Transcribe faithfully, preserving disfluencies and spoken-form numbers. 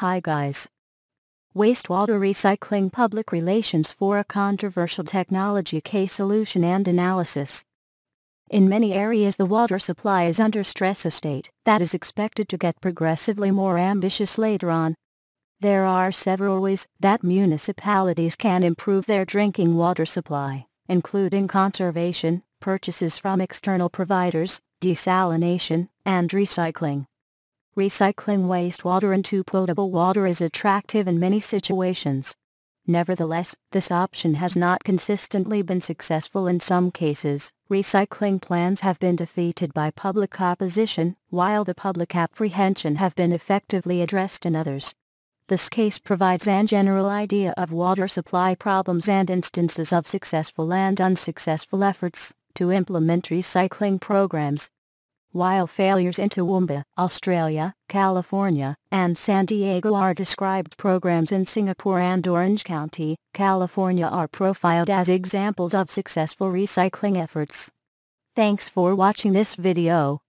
Hi guys. Wastewater Recycling Public Relations for a Controversial Technology Case Solution and Analysis. In many areas the water supply is under stress, a state that is expected to get progressively more ambitious later on. There are several ways that municipalities can improve their drinking water supply, including conservation, purchases from external providers, desalination, and recycling. Recycling wastewater into potable water is attractive in many situations. Nevertheless, this option has not consistently been successful in some cases. Recycling plans have been defeated by public opposition, while the public apprehension have been effectively addressed in others. This case provides an general idea of water supply problems and instances of successful and unsuccessful efforts to implement recycling programs. While failures in Toowoomba, Australia, California, and San Diego are described, programs in Singapore and Orange County, California are profiled as examples of successful recycling efforts. Thanks for watching this video.